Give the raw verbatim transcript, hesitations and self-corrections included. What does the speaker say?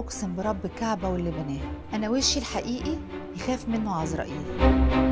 أقسم برب الكعبة واللي بناها، أنا وشي الحقيقي يخاف منه عزرائيل.